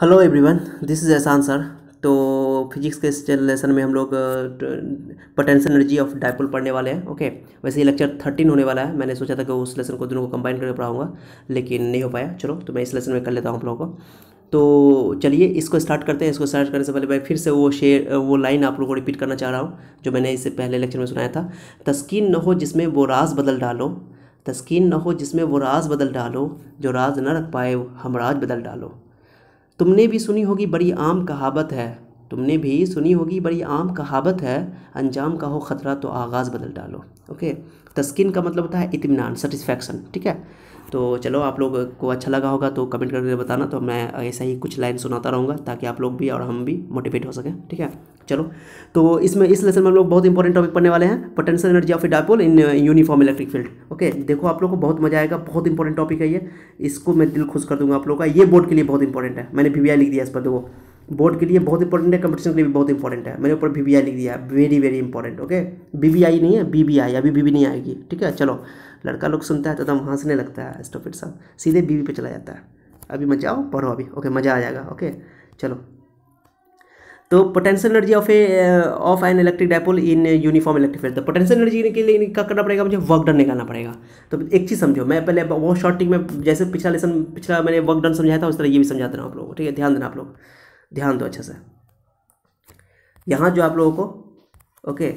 Hello everyone, this is Ahsan sir. तो physics के इस लेसन में हम लोग पोटेंशियल एनर्जी ऑफ डायपोल पढ़ने वाले हैं। ओके, वैसे ये लेक्चर 13 होने वाला है। मैंने सोचा था कि उस लेसन को दोनों को कंबाइन करके पढ़ाऊंगा, लेकिन नहीं हो पाया। चलो, तो मैं इस लेसन में कर लेता हूँ आप लोगों को। तो चलिए इसको स्टार्ट करते हैं। इसको स्टार्ट करने से पहले मैं फिर से वो लाइन आप लोगों को रिपीट करना चाह रहा हूँ जो मैंने इससे पहले लेक्चर में सुनाया था। तस्कीन न हो जिसमें वो राज बदल डालो, तस्कीन न हो जिसमें वो राज बदल डालो, जो राज न रख पाए हम राज बदल डालो। तुमने भी सुनी होगी बड़ी आम कहावत है, तुमने भी सुनी होगी बड़ी आम कहावत है, अंजाम का हो ख़तरा तो आगाज़ बदल डालो। ओके, तस्कीन का मतलब होता है इत्मीनान, सेटिस्फैक्शन। ठीक है, तो चलो आप लोग को अच्छा लगा होगा तो कमेंट करके बताना। तो मैं ऐसा ही कुछ लाइन सुनाता रहूँगा ताकि आप लोग भी और हम भी मोटिवेट हो सकें। ठीक है, चलो तो इसमें इस लेसन में हम लोग बहुत इंपॉर्टेंट टॉपिक पढ़ने वाले हैं, potential energy of a dipole in uniform electric field. Okay, देखो आप लोग को बहुत मजा आएगा, बहुत इंपॉर्टेंट टॉपिक है ये। इसको मैं दिल खुश कर दूँगा आप लोग का। ये बोर्ड के लिए बहुत इंपॉर्टेंट है। मैंने VVI लिख दिया इस पर, देखो बोर्ड के लिए बहुत इंपॉर्टेंट है, कंपटीशन के लिए भी बहुत इंपॉर्टेंट है। मैंने ऊपर BVI लिख दिया, very very important. Okay, BVI नहीं है, BBI। अभी BB नहीं आएगी। ठीक है, चलो लड़का लोग सुनता है तो एकदम हंसने लगता है, स्टॉपिट साहब सीधे BB पे चला जाता है। अभी मत जाओ, पढ़ो अभी। ओके, मज़ा आ जाएगा। ओके चलो, तो potential energy of an electric dipole in uniform electric field. तो पोटेंशियल एनर्जी के लिए क्या करना पड़ेगा? मुझे वर्क डन निकालना पड़ेगा। तो एक चीज़ समझो, मैं पहले बहुत शॉर्ट ट्रिक में जैसे पिछला मैंने वर्क डन समझाया था, उस तरह ये भी समझा देना आप लोगों को। ठीक है, ध्यान देना आप लोग, ध्यान दो अच्छे से। यहाँ जो आप लोगों को, ओके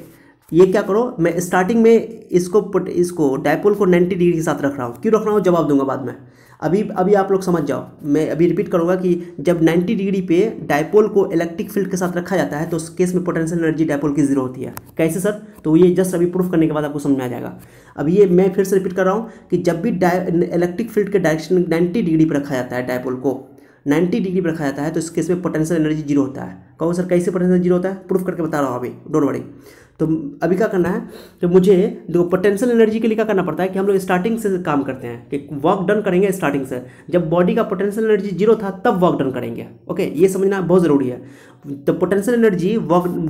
ये क्या करो, मैं स्टार्टिंग में इसको डायपोल को 90 डिग्री के साथ रख रहा हूँ। क्यों रख रहा हूँ जवाब दूंगा बाद में। अभी आप लोग समझ जाओ। मैं अभी रिपीट करूँगा कि जब 90 डिग्री पे डायपोल को इलेक्ट्रिक फील्ड के साथ रखा जाता है तो उस केस में पोटेंशियल एनर्जी डायपोल की जीरो होती है। कैसे सर? तो ये जस्ट अभी प्रूफ करने के बाद आपको समझ आ जाएगा। अब ये मैं फिर से रिपीट कर रहा हूँ कि जब भी इलेक्ट्रिक फील्ड के डायरेक्शन 90 डिग्री पर रखा जाता है, डायपोल को 90 डिग्री पर रखा जाता है, तो इस केस में पोटेंशियल एनर्जी जीरो होता है। कहो सर कैसे पोटेंशियल जीरो होता है? प्रूफ करके बता रहा हूँ अभी, डोंट वरी। तो अभी क्या करना है, तो मुझे देखो पोटेंशियल एनर्जी के लिए क्या करना पड़ता है कि हम लोग स्टार्टिंग से काम करते हैं कि वर्क डन करेंगे स्टार्टिंग से। जब बॉडी का पोटेंशियल एनर्जी जीरो था तब वर्क डन करेंगे। ओके, ये समझना बहुत ज़रूरी है। तो पोटेंशियल एनर्जी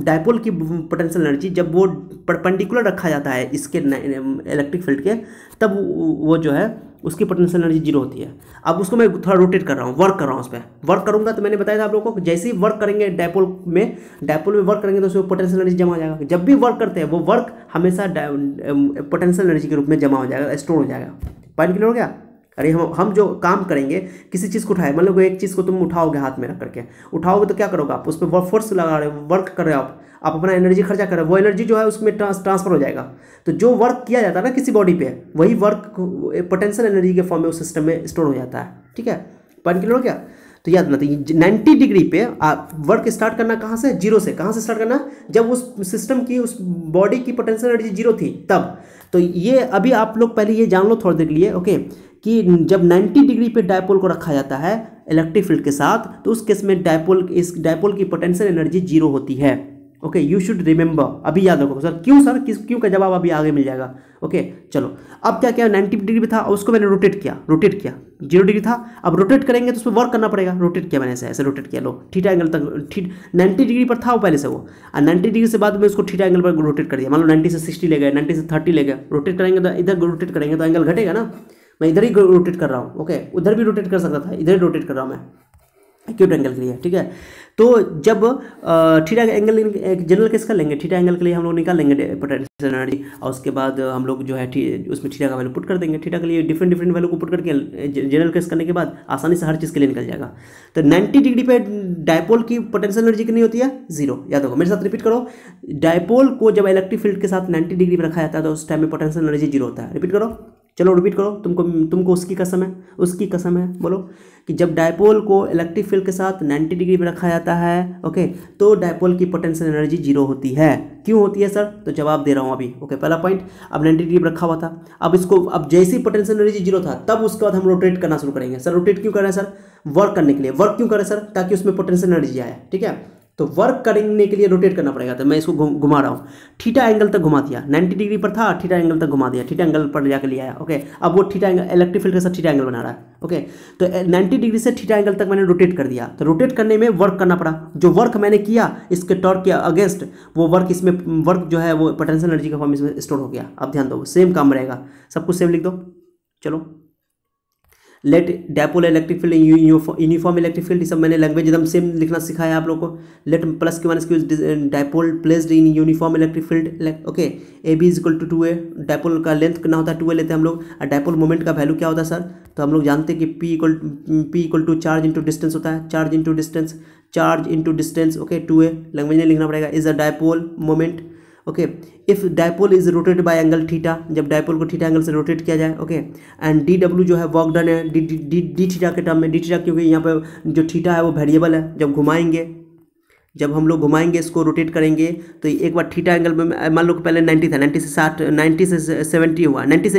डायपोल की पोटेंशियल एनर्जी जब वो परपेंडिकुलर रखा जाता है इसके इलेक्ट्रिक फील्ड के, तब वो जो है उसकी पोटेंशियल एनर्जी जीरो होती है। अब उसको मैं थोड़ा रोटेट कर रहा हूँ, वर्क कर रहा हूँ उस पर। वर्क करूँगा तो मैंने बताया था आप लोगों को, जैसे ही वर्क करेंगे डायपोल में वर्क करेंगे तो उसमें पोटेंशियल एनर्जी जमा हो जाएगा। जब भी वर्क करते हैं वो वर्क हमेशा पोटेंशियल एनर्जी के रूप में जमा हो जाएगा, स्टोर हो जाएगा। पॉइंट क्लियर हो गया? अरे हम जो काम करेंगे, किसी चीज़ को उठाए, मतलब एक चीज़ को तुम उठाओगे हाथ में रख करके, उठाओगे तो क्या करोगे आप? उस पर फोर्स लगा रहे हो, वर्क कर रहे हो आप अपना एनर्जी खर्चा कर रहे हो, वो एनर्जी जो है उसमें ट्रांसफर हो जाएगा। तो जो वर्क किया जाता है ना किसी बॉडी पे, वही वर्क पोटेंशियल एनर्जी के फॉर्म में उस सिस्टम में स्टोर हो जाता है। ठीक है, पॉइंट क्लियर हो गया? तो याद रखना, 90 डिग्री पे आप वर्क स्टार्ट करना कहाँ से? जीरो से। कहाँ से स्टार्ट करना? जब उस सिस्टम की, उस बॉडी की पोटेंशियल एनर्जी जीरो थी तब। तो ये अभी आप लोग पहले ये जान लो थोड़ी देर के लिए, ओके, कि जब 90 डिग्री पे डायपोल को रखा जाता है इलेक्ट्रिक फील्ड के साथ, तो उस केस में इस डायपोल की पोटेंशियल एनर्जी जीरो होती है। ओके, यू शुड रिमेंबर, अभी याद रखो। सर क्यों? सर क्यों का जवाब अभी आगे मिल जाएगा। ओके चलो, अब क्या क्या 90 डिग्री पे था और उसको मैंने रोटेट किया, जीरो डिग्री था, अब रोटेट करेंगे तो उस पर वर्क करना पड़ेगा। रोटेट किया मैंने, ऐसे रोटेट किया, लो थीटा एंगल तक, 90 डिग्री पर था वो पहले से, वो 90 डिग्री से बाद में उसको थीटा एंगल पर रोटेट कर दिया। मान लो 90 से 60 ले गए, 90 से 30 ले गए, रोटेट करेंगे तो इधर रोटेट करेंगे तो एंगल घटेगा ना। मैं इधर ही रोटेट कर रहा हूँ, ओके, उधर भी रोटेट कर सकता था, इधर ही रोटेट कर रहा हूँ मैं एक्यूट एंगल के लिए। ठीक है, तो जब थीटा एंगल जनरल केस का लेंगे, थीटा एंगल के लिए हम लोग निकाल लेंगे पोटेंशियल एनर्जी, और उसके बाद हम लोग जो है उसमें थीटा का वैल्यू पुट कर देंगे। थीटा के लिए डिफरेंट वैल्यू को पुट करके जनरल केस करने के बाद आसानी से हर चीज़ के लिए निकल जाएगा। तो 90 डिग्री पे डायपोल की पोटेंशियल एनर्जी कितनी होती है? जीरो। याद रखो, मेरे साथ रिपीट करो, डायपोल को जब इलेक्ट्रिक फील्ड के साथ 90 डिग्री पर रखा जाता है तो उस टाइम में पोटेंशियल एनर्जी जीरो होता है। रिपीट करो, चलो रिपीट करो, तुमको उसकी कसम है बोलो कि जब डायपोल को इलेक्ट्रिक फील्ड के साथ 90 डिग्री पर रखा जाता है, ओके, तो डायपोल की पोटेंशियल एनर्जी जीरो होती है। क्यों होती है सर? तो जवाब दे रहा हूँ अभी। ओके, पहला पॉइंट, अब 90 डिग्री पर रखा हुआ था, अब जैसी पोटेंशियल एनर्जी जीरो था तब उसके बाद हम रोटेट करना शुरू करेंगे। सर रोटेट क्यों कर रहे हैं? सर वर्क करने के लिए। वर्क क्यों कर रहे हैं सर? ताकि उसमें पोटेंशियल एनर्जी आए। ठीक है, तो वर्क करने के लिए रोटेट करना पड़ेगा। तो मैं इसको घुमा रहा हूँ, थीटा एंगल तक घुमा दिया, 90 डिग्री पर था, थीटा एंगल तक घुमा दिया, थीटा एंगल पर जाकर ले आया। ओके, अब वो थीटा एंगल इलेक्ट्रिक फील्ड के साथ थीटा एंगल बना रहा है। ओके, तो 90 डिग्री से थीटा एंगल तक मैंने रोटेट कर दिया, तो रोटेट करने में वर्क करना पड़ा। जो वर्क मैंने किया इसके टॉर्क के अगेंस्ट, वो वर्क इसमें वर्क जो है वो पोटेंशियल एनर्जी का फॉर्म इसमें स्टोर हो गया। अब ध्यान दो, सेम काम रहेगा, सब कुछ सेम लिख दो। चलो let dipole electric field uniform electric field, सब मैंने लैंग्वेज एकदम सेम लिखना सिखाया आप लोगों को. लेट प्लस के minus Q dipole placed in uniform electric field. Okay, A B is equal to 2a. Dipole का लेंथ कितना होता है, 2a लेते हैं हम लोग. और डायपोल मोमेंट का वैल्यू क्या होता है सर, तो हम लोग जानते हैं कि p equal to charge into distance होता है. Charge into distance okay, 2a language नहीं लिखना पड़ेगा. Is a dipole moment. Okay, if dipole is rotated by angle theta, जब डायपोल को थीटा एंगल से रोटेट किया जाए. ओके, एंड डी डब्ल्यू जो है वर्क डन है डी थीटा के टर्म में. डी थीटा क्योंकि यहाँ पे जो थीटा है वो वेरिएबल है, जब हम लोग घुमाएंगे इसको रोटेट करेंगे तो एक बार थीटा एंगल में, मान लो कि पहले 90 था, 90 से 70 हुआ 80 से 70 हुआ 70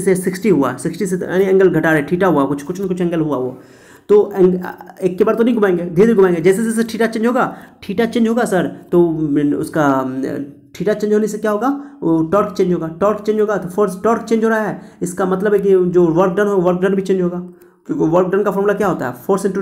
से 60 हुआ 60 से यानी एंगल घटा रहे, थीटा हुआ कुछ ना कुछ एंगल हुआ वो, तो एक के बार तो नहीं घुमाएंगे, धीरे धीरे घुमाएंगे. जैसे जैसे थीटा चेंज होगा सर, तो उसका थीटा चेंज होने से क्या होगा, टॉर्क चेंज होगा. तो फोर्स टॉर्क चेंज हो रहा है, इसका मतलब है कि जो वर्क डन हो, वर्क डन भी चेंज होगा, क्योंकि वर्क डन का फॉर्मूला क्या होता है, फोर्स इंटू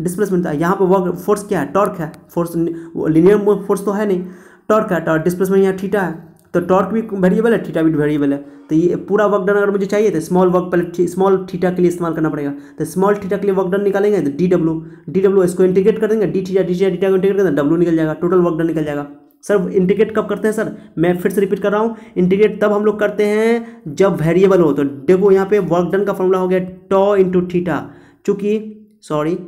डिस्प्लेसमेंट. यहाँ पर वर्क फोर्स क्या है, टॉर्क है. फोर्स लीनियर फोर्स तो है नहीं, टॉर्क है. टॉर्क डिस्प्लेसमेंट यहाँ थीटा है, तो टॉर्क भी वेरिएबल है, थीटा भी वेरिएबल है. तो ये पूरा वर्क डन अगर मुझे चाहिए तो स्मॉल वर्क पहले स्मॉल थीटा के लिए इस्तेमाल करना पड़ेगा. तो स्मॉल थीटा के लिए वर्क डन निकालेंगे तो डी डब्ल्यू इसको इंटीग्रेट कर देंगे, डी थीटा को इंटीग्रेट कर देंगे, डब्ल्यू निकल जाएगा, टोटल वर्क डन निकल जाएगा. सर इंटीग्रेट कब करते हैं सर, मैं फिर से रिपीट कर रहा हूँ, इंटीग्रेट तब हम लोग करते हैं जब वेरिएबल हो. तो देखो यहाँ पे वर्क डन का फॉर्मूला हो गया टॉ इंटू थीटा, चूँकि sorry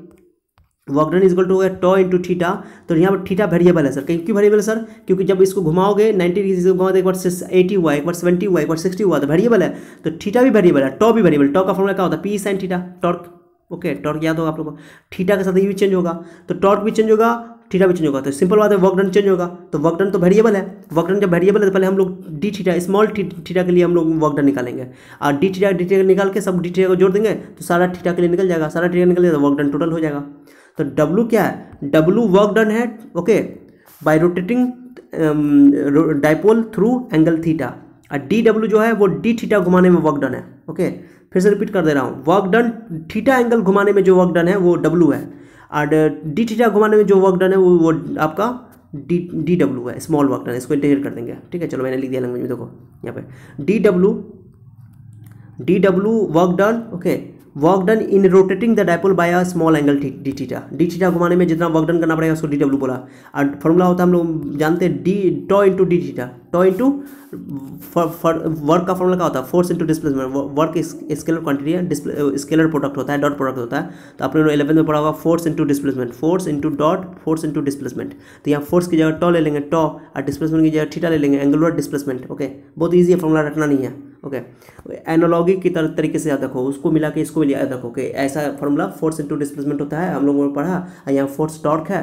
work done equal to हो गया टॉ इंटू थीटा. तो यहाँ पर थीटा वेरिएबल है सर, क्यों वेरिएबल है सर, क्योंकि जब इसको घुमाओगे 90 डिग्री से घुमाओगे, एक बार 80 हुआ, एक बार 70 हुआ, एक बार 60 हुआ, तो वेरिएबल है. तो थीटा भी वेरिएबल है, टॉ भी वेरिएबल. टॉ का फॉर्मूला क्या होता है, P sine theta, torque. Okay, torque याद होगा आप लोगों को, थीटा के साथ ये भी चेंज होगा, तो टॉर्क भी चेंज होगा, थीटा भी चेंज होगा. तो सिंपल बात है, वर्क डन चेंज होगा, तो वर्क डन तो वेरिएबल है. वर्क डन जब वेरिएबल है तो पहले हम लोग डी थीटा, स्मॉल थीटा के लिए हम लोग वर्क डन निकालेंगे, और डी थीटा निकाल के सब डी थीटा को जोड़ देंगे तो सारा थीटा के लिए निकल जाएगा, सारा थीटा निकल जाएगा तो वर्क डन टोटल हो जाएगा. तो W क्या है, W वर्क डन है. Okay, by rotating dipole through angle theta. और DW जो है वो डी थीटा घुमाने में वर्क डन है. ओके, फिर से रिपीट कर दे रहा हूँ, वर्क डन थीटा एंगल घुमाने में जो वर्क डन है वो W है, और डी थीटा घुमाने में जो वर्क डन है वो आपका डी डब्ल्यू है, स्मॉल वर्क डन. इसको इंटीग्रेट कर देंगे, ठीक है. चलो मैंने लिख दिया लैंग्वेज में, देखो यहाँ पे D W work done. Okay, work done in rotating the dipole by a small angle D theta घुमाने में जितना वर्क डन करना पड़ेगा उसको डी डब्ल्यू बोला. और फॉर्मूला होता है, हम लोग जानते हैं टॉ इंटू वर्क का फॉर्मूला क्या होता है, force into displacement. Work scalar quantity है, स्केलर प्रोडक्ट होता है, डॉट प्रोडक्ट होता है. तो आपने 11th में पढ़ा होगा force into displacement, force into dot, force into displacement. तो यहाँ फोर्स की जगह टॉ ले लेंगे, टॉ, और डिस्प्लेसमेंट की जगह थीटा ले लेंगे, एंगुलर डिस्प्लेसमेंट. ओके, बहुत ईजी है, फॉर्मूला रखना नहीं है. ओके, एनालॉगी की तरीके से याद रखो, उसको मिला के इसको याद रखो कि ऐसा फॉर्मूला फोर्स इंटू डिस्प्लेसमेंट होता है, हम लोगों ने पढ़ा. यहाँ फोर्स टॉर्क है,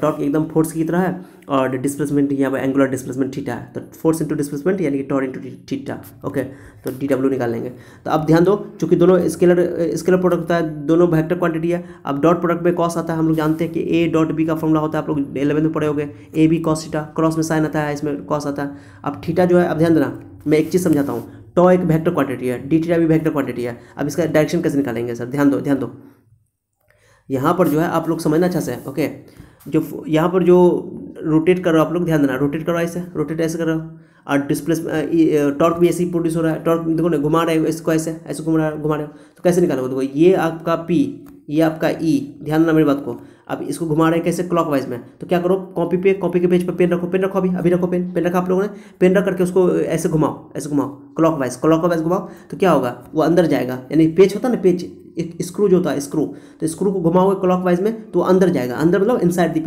टॉर्क एकदम फोर्स की तरह है, और डिस्प्लेसमेंट यहाँ पर एंगुलर डिस्प्लेसमेंट थीटा है. तो फोर्स इंटू डिस्प्लेसमेंट यानी कि टॉर्क इंटू थीटा. ओके, तो डी डब्ल्यू निकाल लेंगे. तो अब ध्यान दो, चूँकि दोनों स्केलर प्रोडक्ट होता है, दोनों वेक्टर क्वांटिटी है. अब डॉट प्रोडक्ट में कॉस आता है, हम लोग जानते हैं कि ए डॉट बी का फॉर्मूला होता है, आप लोग 11th में पढ़े हो गए, A B cos theta. Cross में साइन आता है, इसमें कॉस आता है. अब थीटा जो है, अब ध्यान देना, मैं एक चीज़ समझाता हूँ, टॉ एक वेक्टर क्वांटिटी है, डी थीटा भी वेक्टर क्वांटिटी है. अब इसका डायरेक्शन कैसे निकालेंगे सर, ध्यान दो यहाँ पर जो है आप लोग समझना अच्छा से. ओके, जो यहाँ पर जो रोटेट कर रहा हो आप लोग, ध्यान देना, रोटेट ऐसे कर रहा हो, और डिस्प्लेस टॉर्क भी ऐसे ही प्रोड्यूस हो रहा है. टॉर्क देखो ना, घुमा रहे हो इसको, ऐसे घुमा रहे हो तो कैसे निकालोगे, देखो ये आपका पी, ये आपका ई, ध्यान देना मेरी बात को. अब इसको घुमा रहे हैं कैसे, क्लॉकवाइज में. तो क्या करो, कॉपी के पेज पर पेन रखो, अभी रखो पेन रखा आप लोगों ने, पेन रख करके उसको ऐसे घुमाओ क्लॉकवाइज घुमाओ, तो क्या होगा, वो अंदर जाएगा. यानी पेज होता है ना, पेज एक स्क्रू जो होता है, स्क्रू, तो स्क्रू को घुमाओगे क्लॉकवाइज में तो अंदर जाएगा. अंदर मतलब इनसाइड दी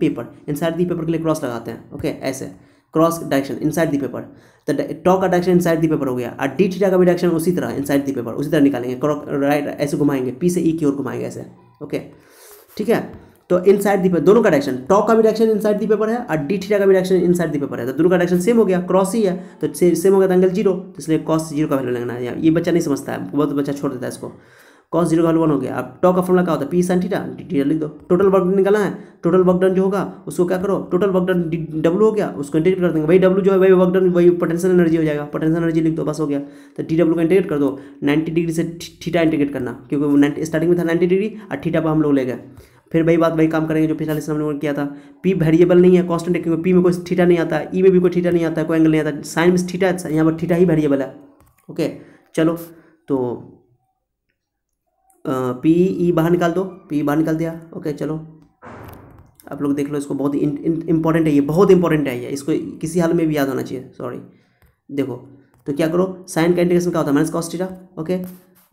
पेपर के लिए क्रॉस लगाते हैं. ओके, ऐसे cross direction inside the paper. तो टॉ का डायरेक्शन इनसाइड दी पेपर हो गया, और डी थीटा का भी डायरेक्शन उसी तरह इनसाइड दी पेपर, उसी तरह निकालेंगे. राइट, ऐसे घुमाएंगे, पी से ई की ओर घुमाएंगे ऐसे. ओके, ठीक है. तो इनसाइड दी पेपर दोनों का डायरेक्शन, टॉ का भी डायरेक्शन इनसाइड दी पेपर है, और डी थीटा का भी डायरेक्शन इनसाइड दी पेपर है. तो दोनों का डायरेक्शन सेम हो गया, क्रॉस ही है, तो सेम हो गया, तो एंगल जीरो. तो इसलिए कॉस जीरो का वैल्यू लगना है. ये बच्चा नहीं समझता है, बहुत बच्चा छोड़ देता है इसको. कॉस जीरो का वैल्यू 1 हो गया. अब टॉ का फॉर्मूला क्या होता है, P sine theta, D theta लिख दो. टोटल वर्क डन निकालना है, टोटल वर्क डन जो होगा उसको क्या करो, टोटल वर्क डन डब्ल्यू हो गया, उसको इंटीग्रेट कर देंगे. वही डब्ल्यू जो है वही वर्क डन, वही पोटेंशियल एनर्जी हो जाएगा, पोटेंशियल एनर्जी लिख दो, बस हो गया. तो डी डब्ल्यू का इंटीग्रेट कर दो, 90 डिग्री से थीटा इंटीग्रेट करना, क्योंकि स्टार्टिंग में था 90 डिग्री, और थीटा पर हम लोग ले गए. फिर वही काम करेंगे जो पिछले लेसन हमने किया था. पी वेरिएबल नहीं है, कांस्टेंट है, क्योंकि पी में कोई थीटा नहीं आता, ई में भी कोई थीटा नहीं आता, कोई एंगल नहीं आता, साइन में थीटा, यहाँ पर थीटा ही वेरिएबल है. ओके, चलो तो पी ई बाहर निकाल दो, पी बाहर निकाल दिया। ओके चलो आप लोग देख लो इसको, बहुत इंपॉर्टेंट है ये, बहुत इंपॉर्टेंट है ये, इसको किसी हाल में भी याद होना चाहिए। सॉरी देखो तो क्या करो, साइन का इंटीग्रेशन क्या होता है minus cos theta. Okay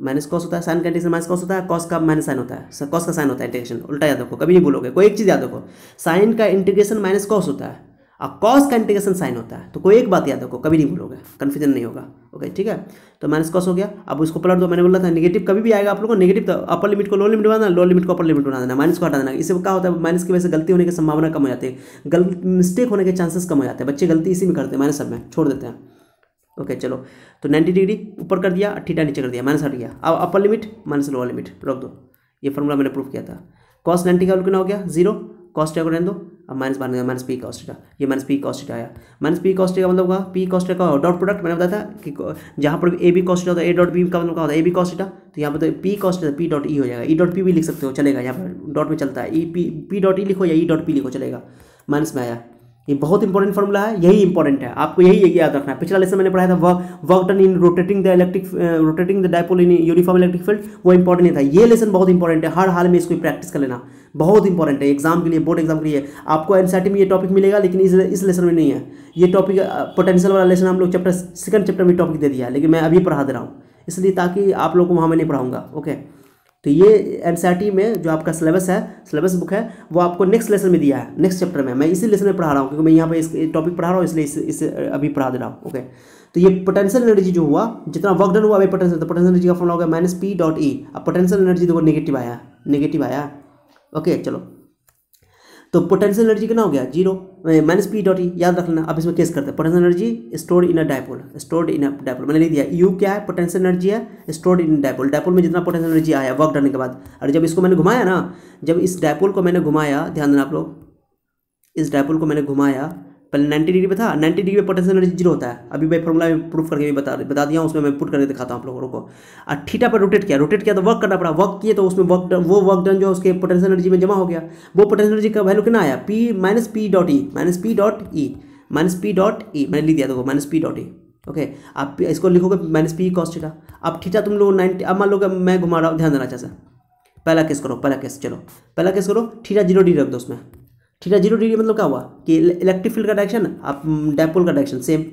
minus cos होता है, साइन का इंटीग्रेशन माइनस कॉस होता है, कॉस का माइनस साइन होता है, कॉस का साइन होता है इंटीग्रेशन। उल्टा याद रखो, कभी नहीं भूलोगे, कोई एक चीज़ याद रखो, साइन का इंटीग्रेशन माइनस कॉस होता है और कॉस का इंटीग्रेशन साइन होता है, तो कोई एक बात याद रखो, कभी नहीं भूलोगे, कन्फ्यूजन नहीं होगा। ओके ठीक है तो माइनस कॉस हो गया। अब उसको पलट दो, मैंने बोला था नेगेटिव कभी भी आएगा आप लोगों को, नेगेटिव तो अपर लिमिट को लो लिमिट बनाना, लो लिमिट को अपर लिमिट बना देना, माइनस को हटा देना। इससे क्या होता है, माइनस की वजह से गलती होने की संभावना कम हो जाती है, गलत मिस्टेक होने के चांसेस कम हो जाते हैं, बच्चे गलती इसी में करते हैं, माइनस सब में छोड़ देते हैं। ओके चलो तो 90 डिग्री ऊपर कर दिया, थीटा नीचे कर दिया, माइनस हट गया। अब upper limit minus lower limit रोक दो, ये फॉर्मूला मैंने प्रूव किया था। कॉस 90 का कितना हो गया, जीरो, कॉस थीटा को रहने दो, अब माइनस बाहर माइनस पी कॉस थीटा, ये माइनस पी कॉस थीटा आया। माइनस पी कॉस थीटा का मतलब होगा, पी कॉस थीटा का डॉट प्रोडक्ट मैंने बताया था कि जहाँ पर ए बी कॉस थीटा होता है ए डॉट बी का मतलब क्या होता है ए बी कॉस थीटा, तो यहाँ पर P cos theta P dot E हो जाएगा, ई डॉट पी भी लिख सकते हो चलेगा, यहाँ पर डॉट में चलता है, ई पी डॉट ई लिखो या ई डॉट पी लिखो चलेगा, माइनस में आया। ये बहुत इंपॉर्टेंट फॉर्मूला है, यही इंपॉर्टेंट है, आपको यही याद रखना है। पिछला लेसन मैंने पढ़ाया था work done in rotating the dipole in uniform electric field, वो इंपॉर्टेंट था, ये लेसन बहुत इंपॉर्टेंट है, हर हाल में इसको प्रैक्टिस कर लेना, बहुत इंपॉर्टेंट है एग्जाम के लिए, बोर्ड एग्जाम के लिए। आपको एनसीईआरटी में ये टॉपिक मिलेगा लेकिन इस लेसन में नहीं है, ये टॉपिक पोटेंशियल वाला लेसन हम लोग चैप्टर सेकंड चैप्टर में टॉपिक दे दिया, लेकिन मैं अभी पढ़ा दे रहा हूँ इसलिए, ताकि आप लोग को वहाँ मैं नहीं पढ़ाऊँगा। ओके तो ये एनसीईआरटी में जो आपका सिलेबस है, सिलेबस बुक है, वो आपको नेक्स्ट लेसन में दिया है, नेक्स्ट चैप्टर में, मैं इसी लेसन में पढ़ा रहा हूँ क्योंकि मैं यहाँ पे इस टॉपिक पढ़ा रहा हूँ, इसलिए इसे अभी पढ़ा दे रहा हूँ। ओके तो ये पोटेंशियल एनर्जी जो हुआ, जितना वर्क डन हुआ, अभी पोटेंशियल, तो पोटेंशियल एनर्जी का फॉर्मूला होगा माइनस पी डॉट ई। अब पोटेंशियल एनर्जी देखो नेगेटिव आया, नेगेटिव आया। ओके चलो तो पोटेंशियल एनर्जी कितना हो गया, zero, minus P dot E, याद रख लेना। अब इसमें केस करते हैं, potential energy stored in a dipole, stored in a dipole मैंने लिख दिया, यू क्या है पोटेंशियल एनर्जी है स्टोर्ड इन डायपोल, डायपोल में जितना पोटेंशियल एनर्जी आया वर्क करने के बाद। और जब इसको मैंने घुमाया ना, जब इस डायपोल को मैंने घुमाया, ध्यान देना आप लोग, इस डायपोल को मैंने घुमाया, पहले 90 डिग्री पे था, 90 डिग्री पे पोटेंशियल एनर्जी जीरो होता है, अभी मैं फॉर्मूला में प्रूफ करके भी बता दिया हूँ, उसमें मैं पुट करके दिखाता हूँ आप लोगों को। और थीटा पर रोटेट किया तो वर्क करना पड़ा, वर्क किए तो उसमें वर्क डन जो उसके पोटेंशियल एनर्जी में जमा हो गया, वो पोटेंशियल एनर्जी का वैल्यू कितना आया, P minus P dot E, minus P dot E, minus P dot E मैंने लिख दिया देखो, minus P dot E. Okay आप इसको लिखोगे माइनस पी कॉस थीटा। अब थीटा तुम लोग 90, अब मान लो कि मैं घुमा रहा हूँ, ध्यान देना चाहता, पहला केस करो, पहला केस, चलो पहला केस करो, थीटा जीरो डिग्री रख दो उसमें, थीटा जीरो डिग्री मतलब क्या हुआ कि इलेक्ट्रिक फील्ड का डायरेक्शन आप डायपोल का डायरेक्शन सेम,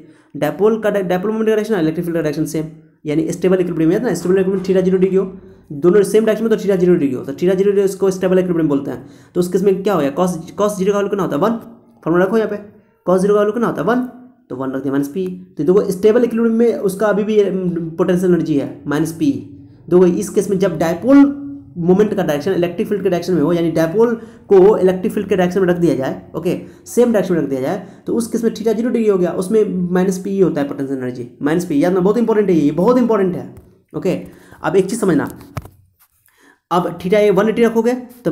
डायपोल मोमेंट का डायरेक्शन इलेक्ट्रिक फील्ड का डायरेक्शन सेम, यानी स्टेबल इक्विलिब्रियम है ना, stable equilibrium theta zero degree हो, दोनों सेम डायरेक्शन में तो थीटा जीरो डिग्री हो, तो थीटा जीरो डिग्री इसको स्टेबल इक्विलिब्रियम बोलते हैं। तो उस केस में क्या होगा, कॉस जीरो का वैल्यू कितना होता है वन, फॉर्मूला रखो यहाँ पे, कॉस जीरो का वैल्यू कितना होता है वन, तो वन रख दिया माइनस पी। तो देखो स्टेबल इक्विलिब्रियम में उसका अभी भी पोटेंशियल एनर्जी है माइनस पी। देखो इस केस में जब डायपोल मोमेंट का डायरेक्शन इलेक्ट्रिक फील्ड के डायरेक्शन में हो, यानी डायपोल को इलेक्ट्रिक फील्ड के डायरेक्शन में रख दिया जाए, ओके सेम डायरेक्शन में रख दिया जाए, तो उस केस में थीटा जीरो डिग्री हो गया, उसमें माइनस पी होता है पोटेंशियल एनर्जी, माइनस पी याद ना, बहुत इंपॉर्टेंट है ये, बहुत इंपॉर्टेंट है। ओके अब एक चीज़ समझना, अब थीटा ये 180 रखोगे तो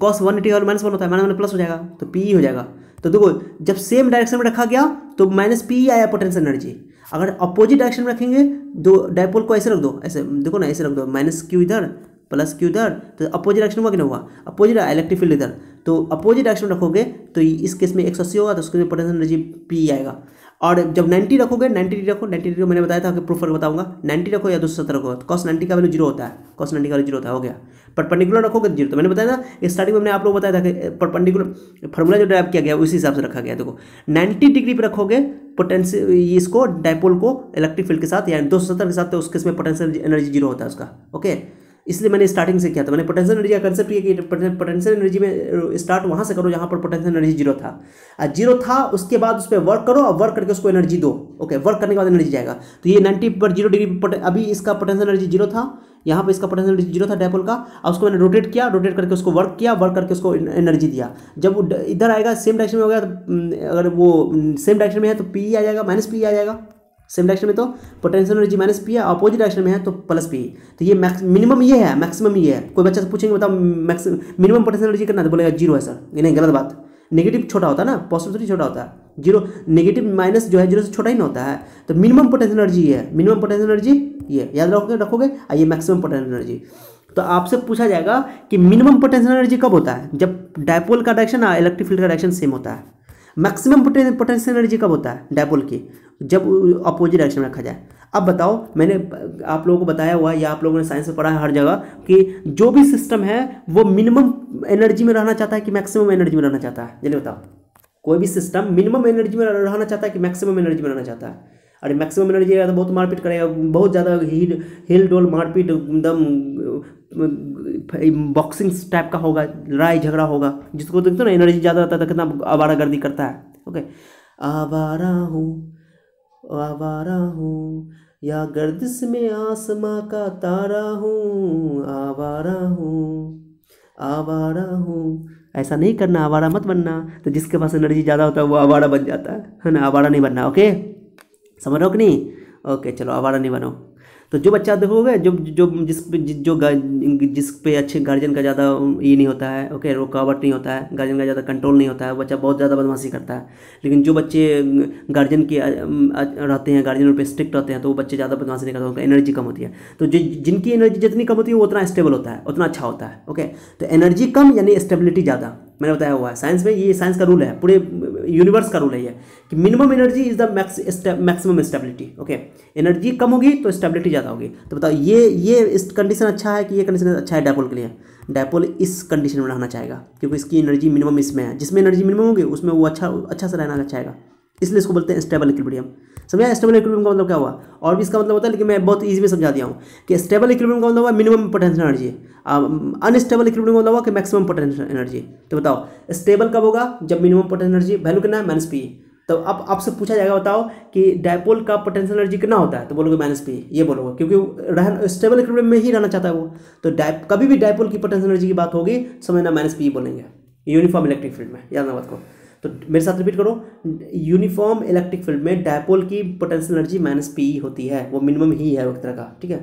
कॉस 180 और माइनस वन होता है, माइनस वन प्लस हो जाएगा तो पी हो जाएगा। तो देखो जब सेम डायरेक्शन में रखा गया तो माइनस पी आया पोटेंशियल एनर्जी, अगर अपोजिट डायरेक्शन में रखेंगे दो डायपोल को ऐसे रख दो, ऐसे देखो ना, ऐसे रख दो, माइनस क्यू इधर प्लस क्यू इधर, तो अपोजिट डायरेक्शन हुआ कि नहीं हुआ, अपोजिट इलेक्ट्रिक फील्ड इधर, तो अपोजिट डायरेक्शन रखोगे तो इस केस में 180 होगा, तो उसके में पोटेंशियल एनर्जी पी आएगा। और जब 90 रखोगे, 90 रखो, 90 डिग्री मैंने बताया था कि प्रूफ करके बताऊंगा, 90 रखो या 270 रखो, तो कॉस 90 का वैल्यू जीरो होता है, कॉस 90 का वैल्यू जीरो होता है, हो गया। परपेंडिकुलर रखोगे तो जीरो, तो मैंने बताया था स्टार्टिंग में, मैंने आप लोग बताया था कि परपेंडिकुलर फॉर्मूला जो ड्राइव किया गया उसी हिसाब से रखा गया। देखो 90 डिग्री पर रखोगे पोटेंशियल इसको डायपोल को इलेक्ट्रिक फील्ड के साथ या 270 के साथ, तो उसके इसमें पोटेंशियल एनर्जी जीरो होता है उसका। ओके इसलिए मैंने स्टार्टिंग से किया था, मैंने पोटेंशियल एनर्जी का कंसेप्ट ये कि पोटेंशियल एनर्जी में स्टार्ट वहाँ से करो जहाँ पर पोटेंशियल एनर्जी जीरो था, और जीरो था उसके बाद उस पर वर्क करो और वर्क करके उसको एनर्जी दो। ओके वर्क करने के बाद एनर्जी जाएगा, तो ये 90 पर जीरो डिग्री अभी इसका पोटेंशियल एनर्जी जीरो था, यहाँ पर इसका पोटेंशियल एनर्जी जीरो था डायपोल का, और उसको मैंने रोटेट किया, रोटेट करके उसको वर्क किया, वर्क करके उसको एनर्जी दिया। जब इधर आएगा सेम डायरेक्शन में हो गया, तो अगर वो सेम डायरेक्शन में है तो पी आ जाएगा, माइनस पी आ जाएगा, सेम डायरेक्शन में तो पोटेंशियल एनर्जी माइनस पी है, अपोजिट डायरेक्शन में है तो प्लस पी। तो ये मिनिमम ये है, मैक्सिमम ये है। कोई बच्चा से पूछेंगे बताओ मिनिमम पोटेंशियल एनर्जी करना, तो बोलेगा जीरो है सर, ये नहीं गलत बात, नेगेटिव छोटा होता है ना, पॉसिबिलिटी छोटा होता है, जीरो नेगेटिव माइनस जो है जीरो से छोटा ही ना होता है, तो मिनिमम पोटेंशियल एनर्जी ये है, मिनिमम पोटेंशियल एनर्जी ये याद रखोगे और ये मैक्सिमम पोटेंशियल एनर्जी। तो आपसे पूछा जाएगा कि मिनिमम पोटेंशियल एनर्जी कब होता है, जब डायपोल का डायरेक्शन और इलेक्ट्रिक फील्ड का डायरेक्शन सेम होता है। मैक्सिमम पोटेंशियल एनर्जी कब होता है डायपोल की, जब अपोजिट डायरेक्शन में रखा जाए। अब बताओ, मैंने आप लोगों को बताया हुआ या आप लोगों ने साइंस में पढ़ा है हर जगह कि जो भी सिस्टम है वो मिनिमम एनर्जी में रहना चाहता है कि मैक्सिमम एनर्जी में रहना चाहता है। जल्दी बताओ, कोई भी सिस्टम मिनिमम एनर्जी में रहना चाहता है कि मैक्सिमम एनर्जी में रहना चाहता है। अरे मैक्सिमम एनर्जी रहेगा तो बहुत मारपीट करेगा, बहुत ज़्यादा हिल डोल मारपीट एकदम बॉक्सिंग टाइप का होगा, लड़ाई झगड़ा होगा। जिसको देखते हो ना एनर्जी ज़्यादा रहता है तो कितना आवारागर्दी करता है। ओके, आवारा हूँ या गर्दिश में आसमां का तारा हूँ, आवारा हूँ आवारा हूँ। ऐसा नहीं करना, आवारा मत बनना। तो जिसके पास एनर्जी ज़्यादा होता है वो आवारा बन जाता है ना, आवारा नहीं बनना। ओके, समझ रहो कि नहीं? ओके चलो, आवारा नहीं बनो। तो जो बच्चा देखोगे जिस पे अच्छे गार्जियन का ज़्यादा ये नहीं होता है, ओके रुकावट नहीं होता है, गार्जियन का ज़्यादा कंट्रोल नहीं होता है, बच्चा बहुत ज़्यादा बदमाशी करता है। लेकिन जो बच्चे गार्जियन के रहते हैं, गार्जियन पे स्ट्रिक्ट रहते हैं, तो वो बच्चे ज़्यादा बदमाशी नहीं करते, उनका एनर्जी कम होती है। तो जिनकी एनर्जी जितनी कम होती है वो उतना स्टेबल होता है, उतना अच्छा होता है। ओके, तो एनर्जी कम यानी स्टेबिलिटी ज़्यादा, मैंने बताया हुआ है साइंस में। ये साइंस का रूल है, पूरे यूनिवर्स का रूल है ये कि minimum energy is the maximum stability. Okay, energy कम होगी तो स्टेबिलिटी ज़्यादा होगी। तो बताओ ये इस कंडीशन अच्छा है कि ये कंडीशन अच्छा है डायपोल के लिए। डायपोल इस कंडीशन में रहना चाहेगा क्योंकि इसकी एनर्जी मिनिमम इसमें है, जिसमें एनर्जी मिनिमम होगी उसमें वो अच्छा से रहना चाहेगा, इसलिए इसको बोलते हैं स्टेबल इक्विलिब्रियम। समझा, स्टेबल इक्विलिब्रियम का मतलब क्या हुआ और भी इसका मतलब होता है, लेकिन मैं बहुत ईजी में समझा दिया हूँ कि स्टेबल इक्विलिब्रियम का मतलब हुआ minimum potential energy, unstable equilibrium का मतलब हुआ कि मैक्सिमम पोटेंशियल एनर्जी। तो बताओ स्टेबल कब होगा, जब मिनिमम पोटेंशियल एनर्जी वैल्यू कितना है -p। तो अब आपसे पूछा जाएगा बताओ कि डायपोल का पोटेंशियल एनर्जी कितना होता है, तो बोलोगे -p, ये बोलोगे क्योंकि स्टेबल इक्विलिब्रियम में ही रहना चाहता है वो। तो कभी भी डायपोल की पोटेंशियल एनर्जी की बात होगी समझना -p बोलेंगे, यूनिफॉर्म इलेक्ट्रिक फील्ड में, याद ना बात को। तो मेरे साथ रिपीट करो, यूनिफॉर्म इलेक्ट्रिक फील्ड में डायपोल की पोटेंशियल एनर्जी -p होती है, वो मिनिमम ही है एक तरह का। ठीक है,